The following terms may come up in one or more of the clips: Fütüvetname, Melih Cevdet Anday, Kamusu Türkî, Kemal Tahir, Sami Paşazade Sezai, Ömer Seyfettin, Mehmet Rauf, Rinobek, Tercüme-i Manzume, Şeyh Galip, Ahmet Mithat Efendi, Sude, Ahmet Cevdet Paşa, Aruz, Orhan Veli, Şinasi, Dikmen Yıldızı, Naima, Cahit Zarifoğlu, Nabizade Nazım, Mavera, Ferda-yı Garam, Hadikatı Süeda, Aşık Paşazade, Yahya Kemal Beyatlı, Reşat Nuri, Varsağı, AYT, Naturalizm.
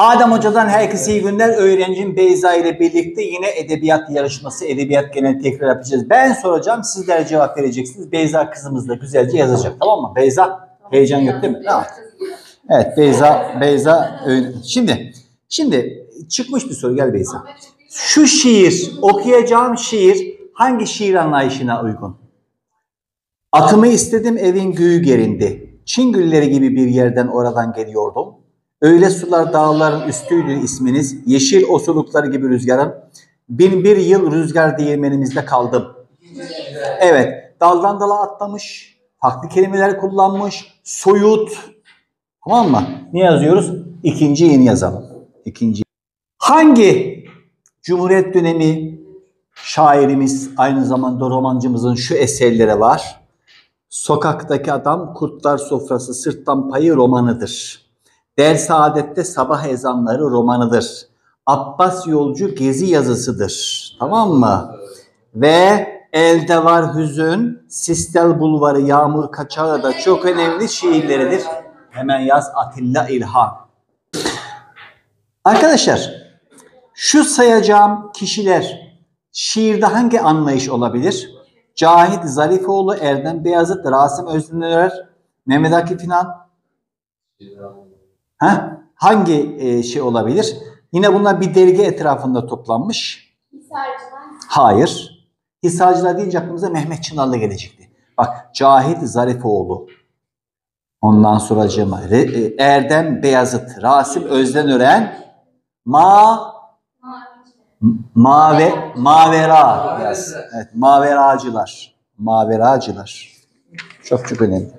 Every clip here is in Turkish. Adem Hoca'dan herkese iyi günler. Öğrencim Beyza ile birlikte yine edebiyat yarışması, edebiyat genel tekrar yapacağız. Ben soracağım, sizler cevap vereceksiniz. Beyza kızımız da güzelce yazacak, tamam mı? Beyza, heyecan yok değil mi? Tamam. Evet, Beyza. Şimdi çıkmış bir soru, gel Beyza. Şu şiir, okuyacağım şiir hangi şiir anlayışına uygun? Atımı istedim evin güğü gerindi. Çin gülleri gibi bir yerden oradan geliyordum. Öyle sular dağların üstüydü isminiz. Yeşil osulukları gibi rüzgarım. 1001 yıl rüzgar değirmenimizde kaldım. Evet. Daldan dala atlamış. Farklı kelimeler kullanmış. Soyut. Tamam mı? Ne yazıyoruz? İkinci yeni yazalım. İkinci. Hangi Cumhuriyet dönemi şairimiz aynı zamanda romancımızın şu eserleri var? Sokaktaki Adam, Kurtlar Sofrası, Sırttan Payı romanıdır. Der-Saadet'te Sabah Ezanları romanıdır. Abbas Yolcu Gezi yazısıdır. Tamam mı? Ve Elde Var Hüzün, Sistel Bulvarı, Yağmur Kaçağı da çok önemli şiirleridir. Hemen yaz, Atilla İlhan. Arkadaşlar, şu sayacağım kişiler şiirde hangi anlayış olabilir? Cahit Zarifoğlu, Erdem Beyazıt, Rasim Özdenören, Mehmet Akif İnan. Hangi şey olabilir? Yine bunlar bir dergi etrafında toplanmış. Hisarcılar. Hayır. Hisarcılar deyince aklımıza Mehmet Çınarlı gelecekti. Bak, Cahit Zarifoğlu. Ondan sonra Cemal Erdem Beyazıt, Rasim Özdenören, Mavera. Evet, Maveracılar. Çok önemli.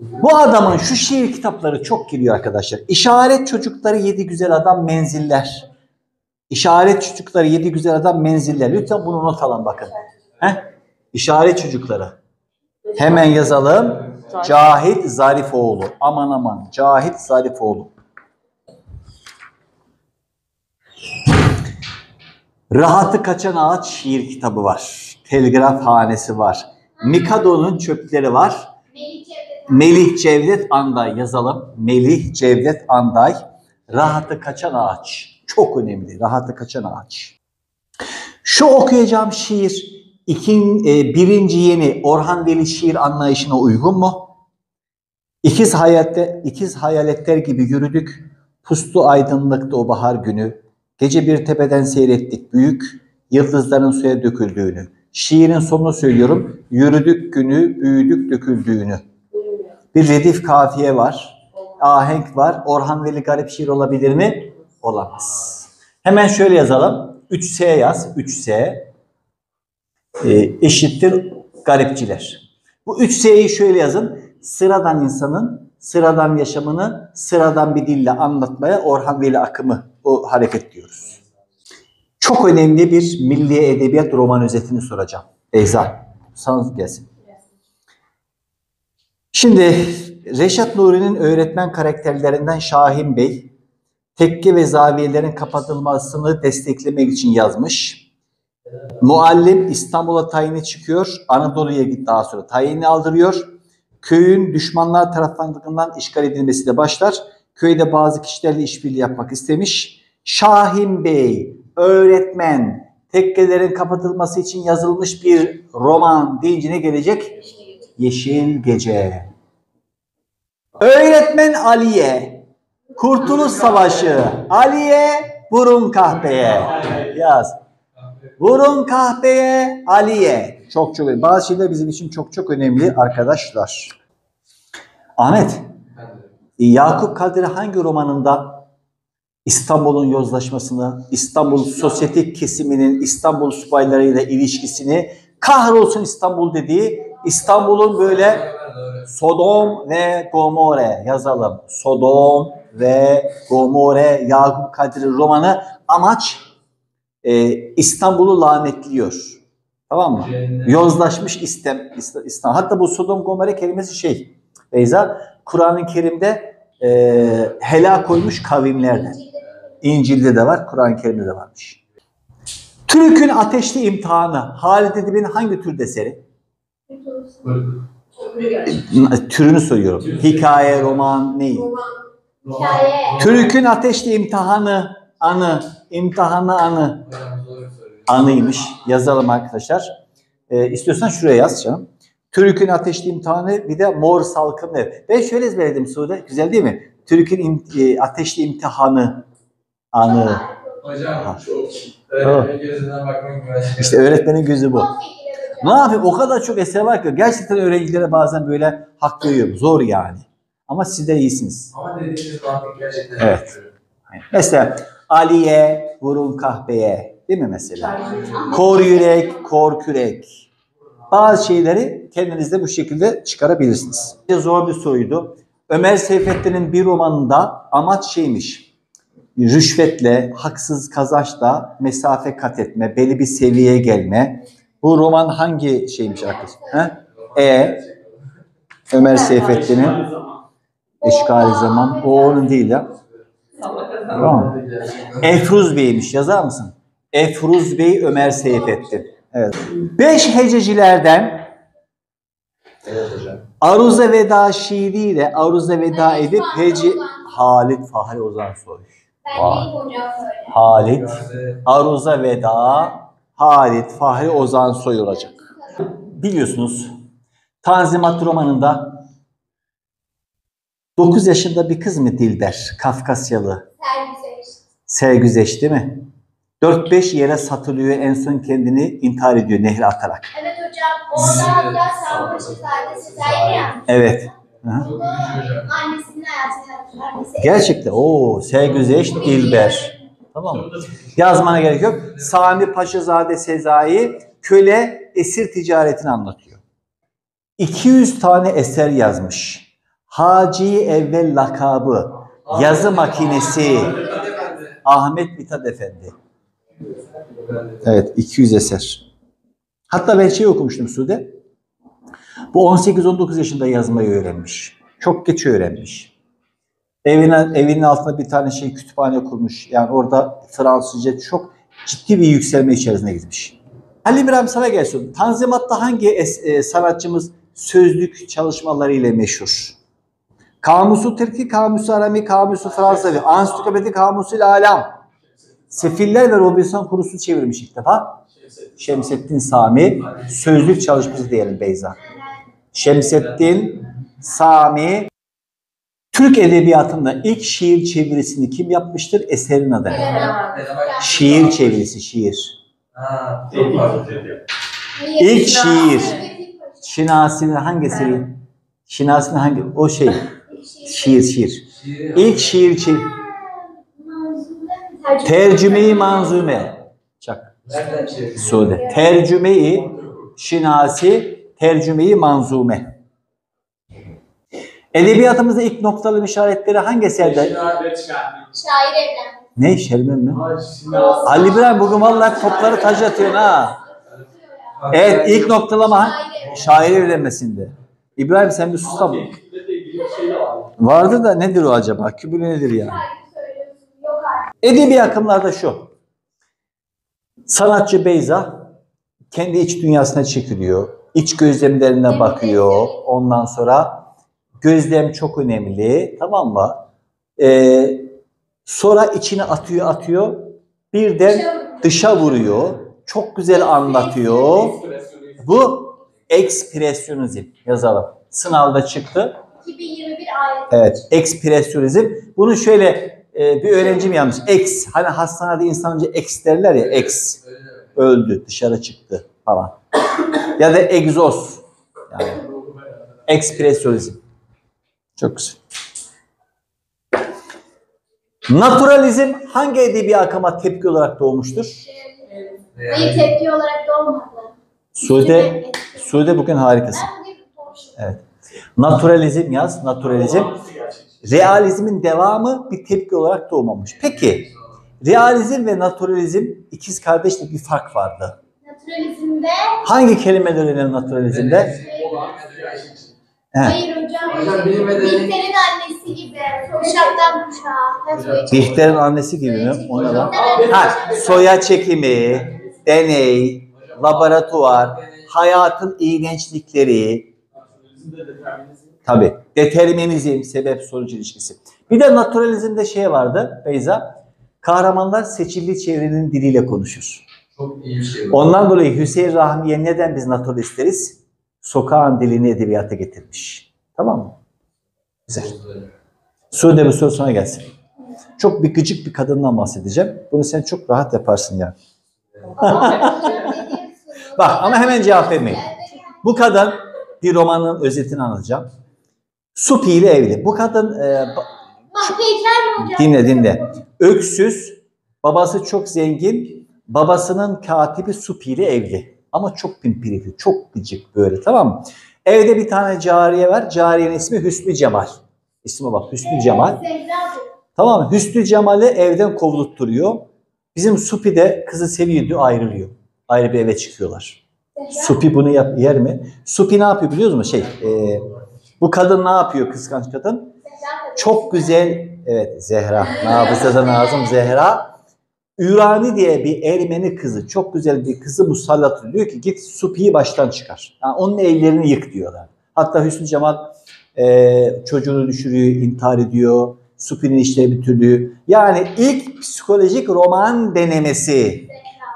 Bu adamın şu şiir kitapları çok giriyor arkadaşlar. İşaret Çocukları, Yedi Güzel Adam, Menziller. İşaret Çocukları, Yedi Güzel Adam, Menziller. Lütfen bunu not alın bakın. İşaret Çocukları. Hemen yazalım. Cahit Zarifoğlu. Aman Cahit Zarifoğlu. Rahatı Kaçan Ağaç şiir kitabı var. Telgrafhanesi var. Mikado'nun çöpleri var. Melih Cevdet Anday yazalım. Melih Cevdet Anday. Rahatı Kaçan Ağaç. Çok önemli. Rahatı Kaçan Ağaç. Şu okuyacağım şiir birinci yeni Orhan Veli şiir anlayışına uygun mu? İkiz hayaletler gibi yürüdük. Puslu aydınlıktı o bahar günü. Gece bir tepeden seyrettik büyük yıldızların suya döküldüğünü. Şiirin sonunu söylüyorum. Yürüdük günü, büyüdük döküldüğünü. Bir redif kafiye var. Ahenk var. Orhan Veli garip şiir olabilir mi? Olamaz. Hemen şöyle yazalım. 3S yaz. 3S eşittir garipçiler. Bu 3S'yi şöyle yazın. Sıradan insanın sıradan yaşamını sıradan bir dille anlatmaya Orhan Veli akımı, o hareket diyoruz. Çok önemli bir milli edebiyat roman özetini soracağım. Beyza, sana gelsin. Şimdi Reşat Nuri'nin öğretmen karakterlerinden Şahin Bey, tekke ve zaviyelerin kapatılmasını desteklemek için yazmış. Muallim İstanbul'a tayini çıkıyor, Anadolu'ya gitti, daha sonra tayini aldırıyor. Köyün düşmanlar tarafından işgal edilmesi de başlar. Köyde bazı kişilerle işbirliği yapmak istemiş. Şahin Bey, öğretmen, tekkelerin kapatılması için yazılmış bir roman deyince ne gelecek? Yeşil Gece. Öğretmen Aliye, Kurtuluş Savaşı, Aliye vurun kahpeye. Yaz. Vurun kahpeye Aliye. Çok önemli. Bazı şeyler bizim için çok önemli arkadaşlar. Ahmet, Yakup Kadri hangi romanında İstanbul'un yozlaşmasını, İstanbul sosyetik kesiminin İstanbul subaylarıyla ilişkisini, kahrolsun İstanbul dediği, İstanbul'un böyle Sodom ve Gomorre yazalım. Sodom ve Gomorre, Yakup Kadri romanı, amaç İstanbul'u lanetliyor. Tamam mı? Yozlaşmış İstanbul. Hatta bu Sodom Gomorre kelimesi Beyza, Kur'an-ı Kerim'de helak olmuş kavimlerden. İncil'de de var, Kur'an-ı Kerim'de de varmış. Türk'ün Ateşli İmtihanı, Halide Edib'in hangi tür eseri? Türünü soruyorum. Hikaye, roman, neyi? Türk'ün ateşli imtihanı anıymış. Yazalım arkadaşlar. İstiyorsan şuraya yaz canım. Türk'ün ateşli imtihanı, bir de mor salkım ev. Ben şöyle ezberledim Sude. Güzel değil mi? Türk'ün ateşli imtihanı anı. Hocam çok gözünden bakmak güzel. İşte öğretmenin gözü bu. Ne yapayım? O kadar çok eser var ki. Gerçekten öğrencilere bazen böyle hak veriyorum. Zor yani. Ama siz de iyisiniz. Ama dediğiniz mantık gerçekten. Evet. Mesela Aliye vurun kahveye. Değil mi mesela? Kor yürek, kor kürek. Bazı şeyleri kendinizde bu şekilde çıkarabilirsiniz. Zor bir soruydu. Ömer Seyfettin'in bir romanında amaç şeymiş. Rüşvetle, haksız kazançla mesafe kat etme, belli bir seviyeye gelme. Bu roman hangi şeymiş arkadaşlar? Ömer Seyfettin'in Eşkari Zaman. O onun değil ya. Tamam. Efruz Bey'miş. Yazar mısın? Efruz Bey Ömer Seyfettin. Evet. 5 hececilerden Aruza Veda şiiriyle Aruza Veda edip hece Halit Fahri Ozansoy. Halit Aruza Veda Halit Fahri Ozansoy olacak. Biliyorsunuz Tanzimat romanında 9 yaşında bir kız mı Dilber? Kafkasyalı. Sergüzeş değil mi? 4-5 yere satılıyor. En son kendini intihar ediyor nehre atarak. Evet hocam. Orada hatta Sami Paşazade Sezai yapmış. Evet. Annesinin hayatını yaptılar. Gerçekten. Ooo. Sergüzeş Dilber. Tamam mı? Yazmana gerek yok. Sami Paşazade Sezai köle esir ticaretini anlatıyor. 200 tane eser yazmış. Hacı Evvel lakabı, yazı makinesi, Ahmet Mithat Efendi. Evet, 200 eser. Hatta ben şey okumuştum Sude. Bu 18-19 yaşında yazmayı öğrenmiş. Çok geç öğrenmiş. Evinin altında bir tane şey kütüphane kurmuş. Yani orada Fransızca çok ciddi bir yükselme içerisine gitmiş. Halim İbrahim sana gelsin. Tanzimat'ta hangi sanatçımız sözlük çalışmaları ile meşhur? Kamusu Türkî, Kamusu Arami, Kamusu Fransavi, Ansiklopedi Kamusul Alam. Sefiller ve Robinson Crusoe çevirmiş ilk defa. Şemseddin Sami sözlük çalışması diyelim Beyza. Şemseddin Sami Türk edebiyatında ilk şiir çevirisini kim yapmıştır? Eserin adı. Şiir çevirisi, şiir. İlk şiir. Şinasi'nin hangisi? Şinasi'nin hangi? O şey. Şiir. İlk şiir. Tercüme-i Manzume. Çak. Sude. Tercüme-i Şinasi, Tercüme-i Manzume. Edebiyatımızda ilk noktalı işaretleri hangi eserde? Şair Evlen. Ne? Şermen mi? Ali İbrahim bugün vallahi topları taç atıyorsun ha. Evet, ilk noktalama şair evlenmesinde. İbrahim sen bir sus tabi. Vardı da nedir o acaba? Kübülü nedir yani? Edebi akımlarda şu. Sanatçı Beyza kendi iç dünyasına çekiliyor. İç gözlemlerine bakıyor. Ondan sonra gözlem çok önemli. Tamam mı? Sonra içine atıyor. Birden dışa vuruyor. Çok güzel anlatıyor. Bu ekspresyonizm yazalım. Sınavda çıktı. 2021 AYT. Evet. Ekspresyonizm. Bunu şöyle bir öğrencim yazmış. Eks. Hani hastanede insanca eks derler ya. Eks. Öldü. Dışarı çıktı falan. Ya da egzoz. Yani. Ekspresyonizm. Çok güzel. Naturalizm hangi edebi akıma tepki olarak doğmuştur? Hayır, tepki olarak doğmadı. Sude bugün harikasın. Evet. Naturalizm yaz. Naturalizm. Realizmin devamı bir tepki olarak doğmamış. Peki. Realizm ve naturalizm ikiz kardeşlik bir fark vardı. Naturalizmde hangi kelimeler önemli naturalizmde? Hayır hocam. Bihter'in annesi gibi. Kuşaktan kuşağa. Bihter'in annesi gibi mi? Ona da. Ha, soya çekimi, deney, laboratuvar, hayatın iğrençlikleri, tabii determinizm, sebep sonuç ilişkisi. Bir de naturalizmde şey vardı Beyza. Kahramanlar seçildiği çevrenin diliyle konuşur. Çok iyi bir şey. Ondan dolayı Hüseyin Rahmiye neden biz naturalistleriz? Sokağın dilini edebiyata getirmiş. Tamam mı? Güzel. Sude bir soru sonra gelsin. Çok bir gıcık bir kadından bahsedeceğim. Bunu sen çok rahat yaparsın ya. Bak ama hemen cevap vermeyin. Bu kadın, bir romanın özetini anlatacağım. Supi ile evli. Bu kadın dinle. Öksüz, babası çok zengin, babasının katibi Supi ile evli. Ama çok pimpirikli, çok gıcık böyle, tamam mı? Evde bir tane cariye var. Cariyenin ismi Hüsnü Cemal. İsme bak, Hüsnü Cemal. Tamam mı? Hüsnü Cemal'i evden kovdurtturuyor. Bizim Supi de kızı seviyor diyor, ayrılıyor. Ayrı bir eve çıkıyorlar. Supi bunu yer mi? Supi ne yapıyor biliyor musun? Bu kadın ne yapıyor, kıskanç kadın? Çok güzel, evet, Zehra. Nabizade Nazım Zehra. Ürani diye bir Ermeni kızı, çok güzel bir kızı musallat diyor ki git Supi'yi baştan çıkar. Yani onun ellerini yık diyorlar. Hatta Hüsnü Cemal çocuğunu düşürüyor, intihar ediyor. Supi'nin işleri bir türlü. Yani ilk psikolojik roman denemesi.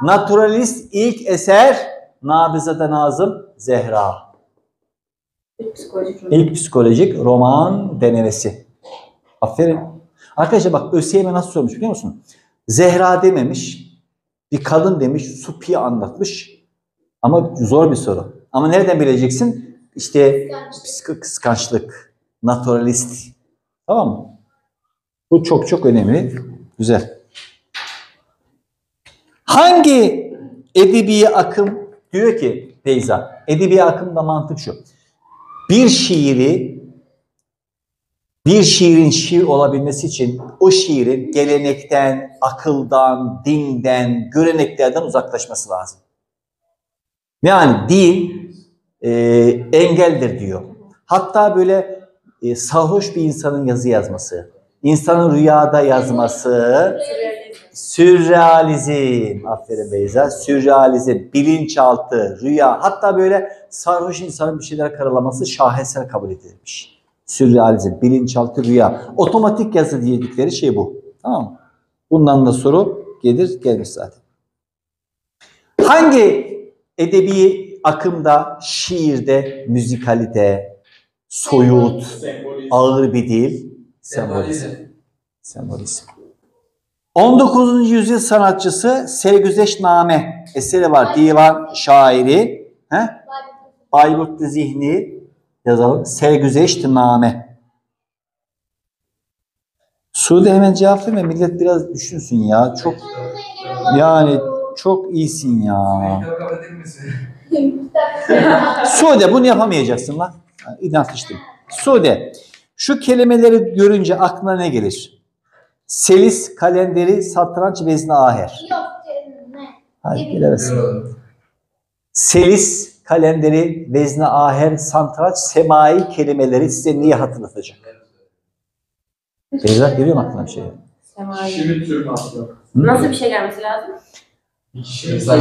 Naturalist ilk eser Nabizade Nazım Zehra. İlk psikolojik roman denemesi. Aferin. Arkadaşlar bak ÖSYM nasıl sormuş biliyor musun? Zehra dememiş. Bir kadın demiş. Supi'yi anlatmış. Ama zor bir soru. Ama nereden bileceksin? İşte kıskançlık. Naturalist. Tamam mı? Bu çok çok önemli. Güzel. Hangi edebi akım diyor ki Beyza? Edebi akımda mantık şu. Bir şiirin şiir olabilmesi için o şiirin gelenekten, akıldan, dinden, göreneklerden uzaklaşması lazım. Yani din engeldir diyor. Hatta böyle sarhoş bir insanın yazı yazması, insanın rüyada yazması, sürrealizm. Aferin Beyza. Sürrealizm, bilinçaltı, rüya. Hatta böyle sarhoş insanın bir şeyler karalaması şaheser kabul edilmiş. Sürrealizm, bilinçaltı, rüya. Otomatik yazı diyedikleri şey bu. Tamam mı? Bundan da soru gelmiş zaten. Hangi edebi akımda, şiirde, müzikalite, soyut, ağır bir dil, sembolizm. 19. yüzyıl sanatçısı Sergüzeştname eseri var. Divan şairi. Bayburtlu Zihni. Yazalım. Sergüzeştname. Sude hemen cevap verme. Millet biraz düşünsün ya. Çok yani çok iyisin ya. Sude bunu yapamayacaksın lan. İnatlaştım. Sude şu kelimeleri görünce aklına ne gelir? Selis, kalenderi, satranç, vezne, aher. Yok canım ne? Hayır bilemezsin. Selis, kalenderi, vezne, aher, satranç, semai kelimeleri size niye hatırlatacak? Beyza geliyor mu aklına bir şey? Nasıl bir şey gelmesi lazım?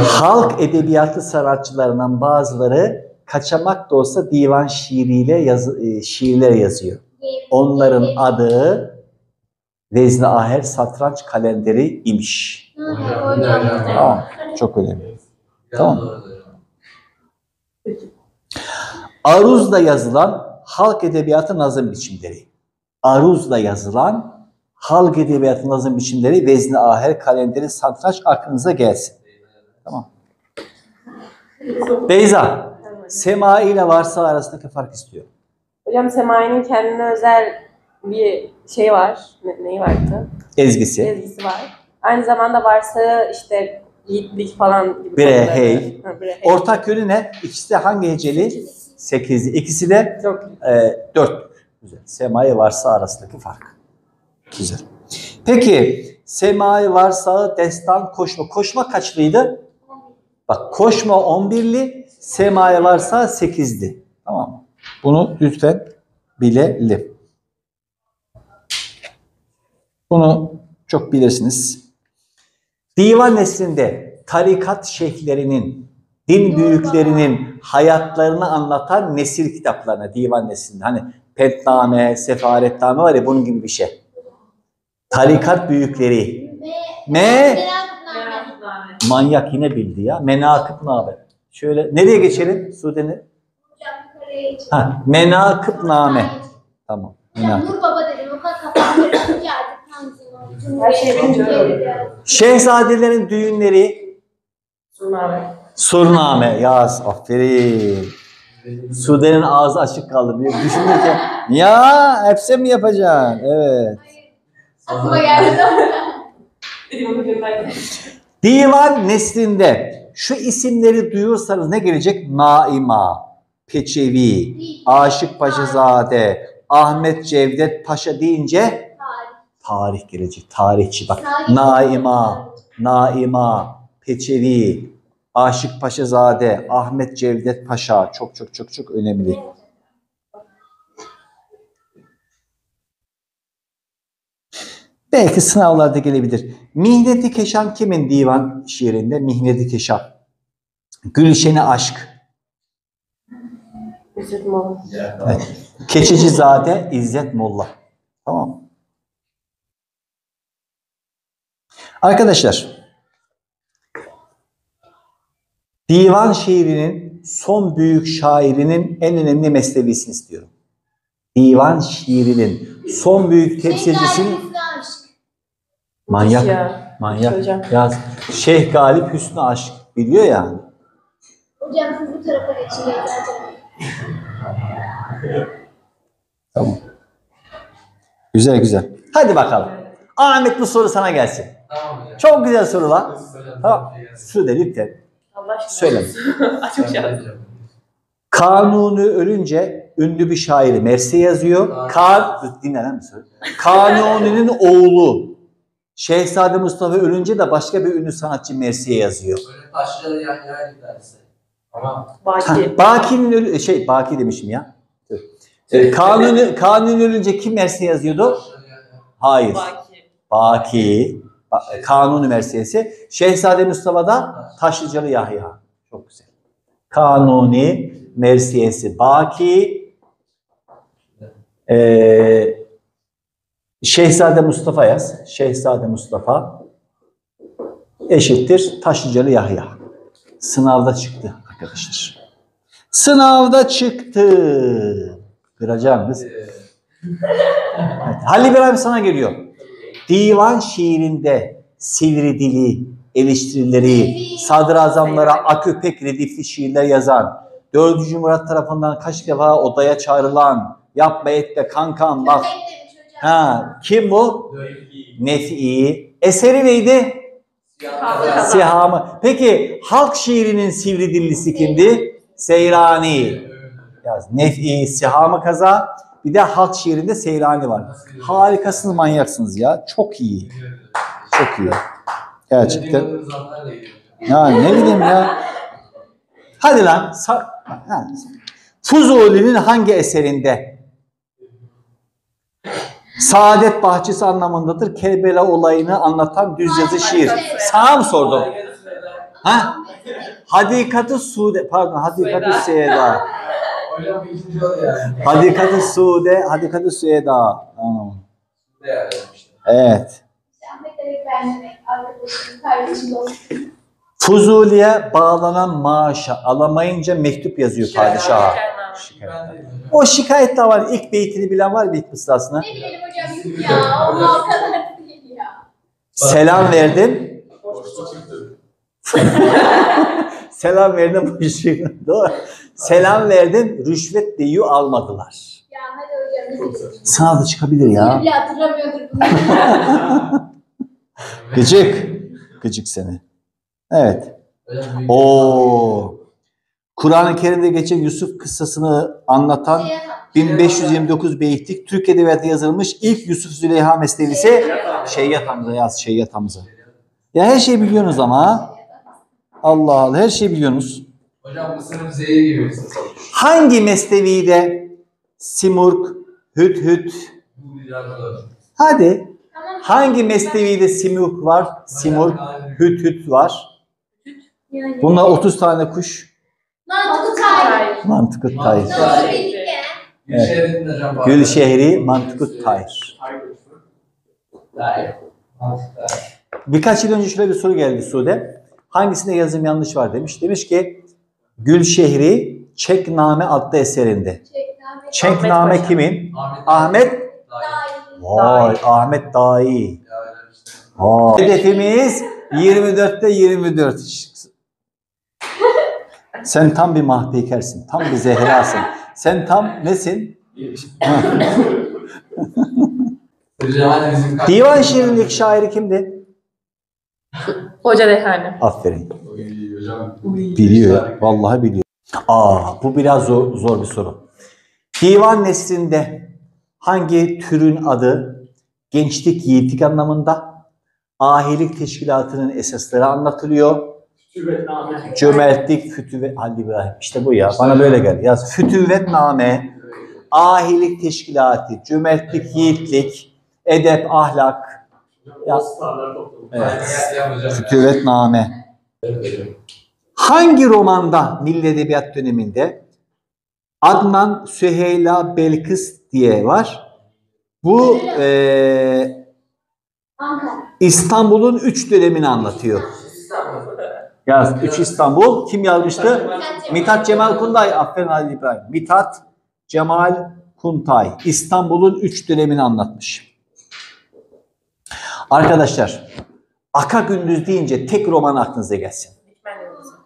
Halk edebiyatı sanatçılarından bazıları kaçamak da olsa divan şiiriyle şiirler yazıyor. Onların adı vezne, aher, satranç, kalenderi imiş. Tamam, çok önemli. Tamam. Aruz'da yazılan halk edebiyatı nazım biçimleri. Aruz'da yazılan halk edebiyatı nazım biçimleri vezne, aher, kalenderi, satranç aklınıza gelsin. Tamam. Beyza, semai ile varsa arasındaki fark istiyor. Hocam semai'nin kendine özel bir şey var. Neyi vardı? Ezgisi. Ezgisi var. Aynı zamanda varsa işte yiğitlik falan gibi. Birehey. Ortak yönü ne? İkisi de hangi heceli? 8'li. İkisi de 4. Güzel. Semai varsa arasındaki fark. Güzel. Peki semai varsa destan koşma. Koşma kaçlıydı? Bak koşma 11'li, semai varsa 8'li. Tamam mı? Bunu lütfen bilelim. Bunu çok bilirsiniz. Divan neslinde tarikat şeyhlerinin, din büyüklerinin hayatlarını anlatan nesil kitaplarına divan neslinde. Hani Pentname, Sefaretname var ya bunun gibi bir şey. Tarikat büyükleri. Manyak yine bildi ya. Menakıb name. Şöyle nereye geçelim? Sude'nin. Menakıb name. Tamam. Nur Baba dedim. O kadar kapandı. Şehzadelerin düğünleri. Surname. Surname. Yaz. Aferin. Sude'nin ağzı açık kaldı. Düşünürken ya hepsi mi yapacaksın? Evet. Aklıma geldi. Divan neslinde şu isimleri duyursanız ne gelecek? Naima, Peçevi, Aşık Paşazade, Ahmet Cevdet Paşa deyince tarih gelecek. Tarihçi bak. Naima, Peçevi, Aşık Paşazade, Ahmet Cevdet Paşa çok önemli. Belki sınavlarda gelebilir. Mihnet-i Keşan kimin divan şiirinde? Mihnet-i Keşan. Gülşen-i Aşk. İzzet Molla. Evet. Keçecizade İzzet Molla. Tamam. Arkadaşlar, divan şiirinin son büyük şairinin en önemli mesnevisini istiyorum. Divan şiirinin son büyük temsilcisinin Manyak. Ya, manyak. Yaz. Şeyh Galip Hüsnü Aşık. Biliyor yani. Hocam siz bu tarafa geçin. Tamam. Güzel. Hadi bakalım. Ahmet bu soru sana gelsin. Tamam hocam. Çok güzel soru lan. Tamam. Sude lütfen. Allah aşkına. Söyle. Açık şarkı. Kanuni ölünce ünlü bir şairi Mersi yazıyor. Kanuni'nin oğlu. Şehzade Mustafa ölünce de başka bir ünlü sanatçı Mersi'ye yazıyor. Taşlıcalı Yahya giderse. Ama Baki. Baki'nin Baki demişim ya. Kanuni ölünce kim Mersi'ye yazıyordu? Hayır. Baki. Kanuni Mersiye'si. Şehzade Mustafa da Taşlıcalı Yahya. Çok güzel. Kanuni Mersiye'si Baki. Şehzade Mustafa yaz. Şehzade Mustafa eşittir Taşlıcalı Yahya. Sınavda çıktı arkadaşlar. Sınavda çıktı. Kıracağım kız. Evet. Halil Bey abi sana geliyor. Divan şiirinde sivri dili, eleştirileri, sadrazamlara aköpek redifli şiirler yazan, 4. Murat tarafından kaç defa odaya çağrılan, yapma etme kankam bak. Kim bu? Nefi. Eseri neydi? Sihamı. Peki halk şiirinin sivri dillisi kimdi? Seyrani. Yaz. Nefi, Sihamı kaza. Bir de halk şiirinde Seyrani var. Harikasınız, manyaksınız ya. Çok iyi. Çok iyi. Gerçekten. Ya ne bileyim ya. Hadi lan. Fuzuli'nin hangi eserinde? Saadet bahçesi anlamındadır. Kerbela olayını anlatan düz yazı şiir. Sana mı sordum? Ha? Hadikatı Sude, pardon, Hadikatı Süeda. Hadikatı Sude, Hadikatı Süeda. Evet. Fuzuli'ye bağlanan maaşı alamayınca mektup yazıyor padişaha. Şikayet. O şikayet de var. İlk beytini bilen var mı ilk mısrasını? Ne bilelim hocam ya. Allah o kadar değil ya. Selam verdim. Selam verdim. Doğru. Selam verdim. Rüşvet deyu almadılar. Ya hadi hocam. Sınavda çıkabilir ya. Bile hatırlamıyordur bunu. Gıcık seni. Evet. Oo. Kur'an-ı Kerim'de geçen Yusuf kıssasını anlatan 1529 beyitlik Türk Edebiyatı yazılmış ilk Yusuf Züleyha mesnevisi Şeyyat Hamza yaz. Şeyyat Hamza. Ya her şeyi biliyorsunuz ama. Allah Allah, her şeyi biliyorsunuz. Hocam Mısır'ın zehir gibi. Hangi mesnevide Simurg, Hüdhüd? Hadi. Hangi mesnevide Simurg var? Simurg, Hüdhüd var. Bunlar 30 tane kuş. Mantıkut Tahir. Evet. Gülşehri Mantıkut Tahir. layık oldu. Birkaç yıl önce şöyle bir soru geldi Sude. Hangisinde yazım yanlış var demiş. Demiş ki Gülşehri Çekname adlı eserinde. Çekname Ahmet kimin? Ahmet Vay, Ahmet daha iyi. Hedefimiz 24'te 24. Sen tam bir mahpikersin. Tam bir zehrasın. Sen tam nesin? Divan şiirindeki şairi kimdi? Hoca Dehane. Aferin. Biliyor. Vallahi biliyor. Aa, bu biraz zor bir soru. Divan neslinde hangi türün adı gençlik, yiğitlik anlamında ahilik teşkilatının esasları anlatılıyor? Cömertlik, fütüvet, Halil İbrahim. İşte bu ya. Bana böyle geldi. Yaz. Fütüvetname, ahilik teşkilatı, cömertlik, yiğitlik, edep, ahlak. Yaz. Evet. Fütüvetname. Hangi romanda Milli Edebiyat döneminde Adnan, Süheyla, Belkıs diye var? Bu İstanbul'un 3 dönemini anlatıyor. Yaz. 3 İstanbul. Kim yazmıştı? Mithat Cemal Kuntay. Aferin Halide İbrahim. Mithat Cemal Kuntay. İstanbul'un 3 dönemini anlatmış. Arkadaşlar, Aka Gündüz deyince tek roman aklınıza gelsin.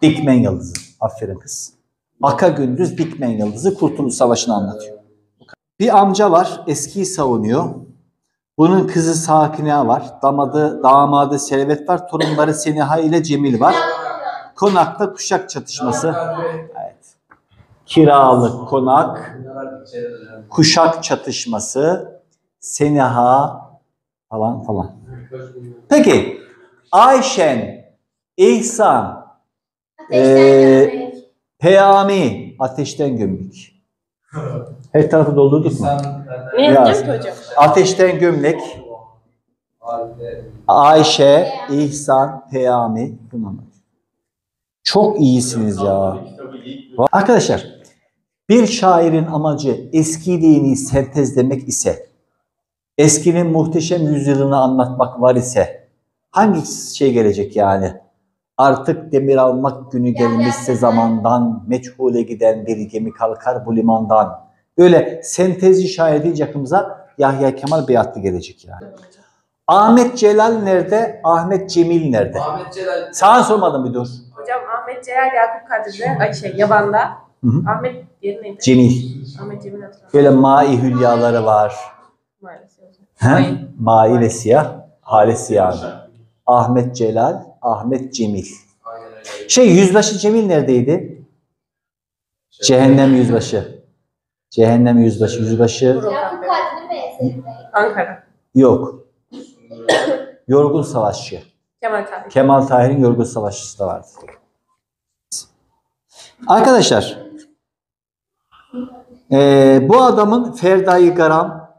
Dikmen Yıldızı. Aferin kız. Aka Gündüz Dikmen Yıldızı Kurtuluş Savaşı'nı anlatıyor. Bir amca var. Eskiyi savunuyor. Bunun kızı Sakine var. Damadı Servet var. Torunları Seniha ile Cemil var. Konakta kuşak çatışması. Evet. Kiralık konak. Kuşak çatışması. Seniha falan falan. Peki. Ayşen, İhsan, Peyami, ateşten gömlek. Her tarafı doldurduk mu? Ne yazdın hocam? Ateşten gömlek. Ayşe, İhsan, Peyami. Çok iyisiniz ya. Arkadaşlar, bir şairin amacı eskiliğini sentezlemek ise, eskinin muhteşem yüzyılını anlatmak var ise, hangi şey gelecek yani? Artık demir almak günü gelmişse zamandan, meçhule giden bir gemi kalkar bu limandan. Böyle sentezci şair deyince yakımıza Yahya Kemal Beyatlı gelecek yani. Ahmet Celal nerede? Ahmet Cemil nerede? Ahmet Celal. Sana sormadım bir dur. Hocam Ahmet Celal Yakup Kadri'de, Yaban'da. Hı-hı. Ahmet yeri neydi? Cemil. Ahmet Cemil. Böyle mai hülyaları var. Mai ve siyah. Halis yani. Ahmet Celal, Ahmet Cemil. Yüzbaşı Cemil neredeydi? Cehennem Yüzbaşı. Cehennem Yüzbaşı. Yüzbaşı. Ankara. Yok. Yorgun Savaşçı. Kemal Tahir. Kemal Tahir'in Yorgun Savaşçısı da vardı. Arkadaşlar, bu adamın Ferda'yı Garam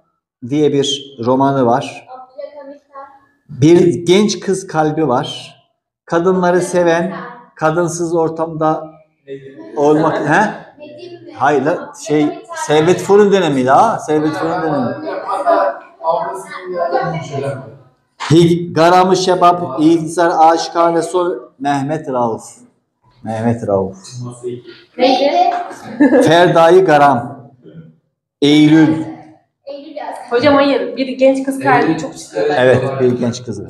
diye bir romanı var. Bir genç kız kalbi var. Kadınları seven, kadınsız ortamda olmak. He? Hayır, Servet Fırın dönemi la. Servet Fırın dönemi. Garam-ı Şebap, İhtizar, Aşıkhane, Mehmet Rauf. Mehmet Rauf. Neydi? Ferda'yı Garam. Eylül. Hocam hayır, bir genç kız kalbi çok çıkıyor. Evet, bir genç kız.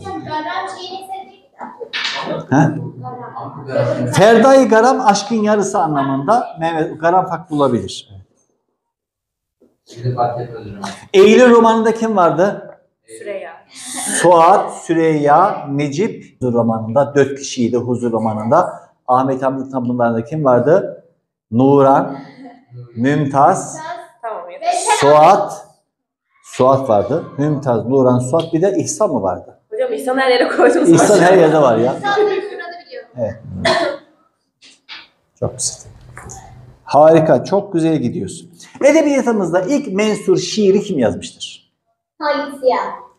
Ferda'yı Garam aşkın yarısı anlamında. Mehmet Garam fark bulabilir. Eylül romanında kim vardı? Süreyya. Suat, Süreyya, Necip. Huzur romanında 4 kişiydi. Huzur romanında Ahmet Hamdi Tanpınar'da kim vardı? Nuran, Mümtaz, Suat vardı. Mümtaz, Nuran, Suat, bir de İhsan mı vardı? Hocam İhsan her yere koydunuz. İhsan her yerde var ya. Evet. Çok basit. Harika, çok güzel gidiyorsun. Edebiyatımızda ilk mensur şiiri kim yazmıştır? Halit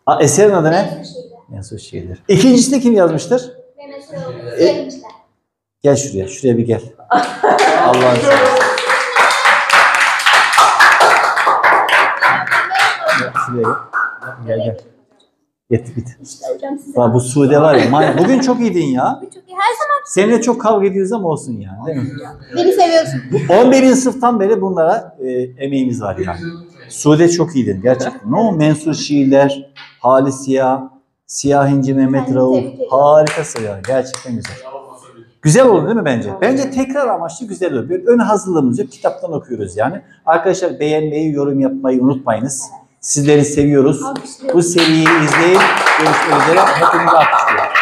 Fahri. Eserin adı ne? Mensur şiirdir. İkincisini kim yazmıştır? Mehmet Çınarlı. Gel şuraya, bir gel. Allah'ın seversen. Gel. Yetti bitti. İşte hocam size... Bu Sude var ya, bugün çok iyiydin ya. Çok iyi. Her zaman... Seninle çok kavga ediyoruz ama olsun yani. Değil mi? Beni seviyorsun. 11. sınıftan beri bunlara emeğimiz var yani. Sude çok iyiydin gerçekten. No, mensur şiirler, hali siyah, siyah inci Mehmet Rauf. Harikası ya. Gerçekten güzel. Güzel oldu değil mi bence? Bence tekrar amaçlı güzel oldu. Bir ön hazırlığımız yok. Kitaptan okuyoruz yani. Arkadaşlar beğenmeyi, yorum yapmayı unutmayınız. Sizleri seviyoruz. Bu seriyi izleyin. Görüşmek üzere. Hepinizi alkışlıyorum.